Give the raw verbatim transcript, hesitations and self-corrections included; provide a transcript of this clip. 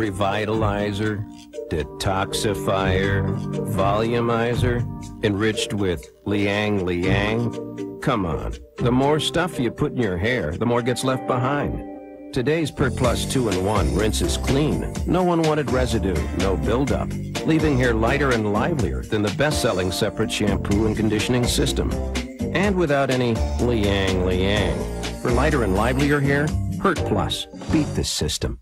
revitalizer, detoxifier, volumizer, enriched with Liang Liang. Come on, the more stuff you put in your hair, the more gets left behind. Today's Pert Plus two in one rinses clean. No unwanted residue, no buildup, leaving hair lighter and livelier than the best-selling separate shampoo and conditioning system. And without any Liang Liang. For lighter and livelier hair, Pert Plus. Beat the system.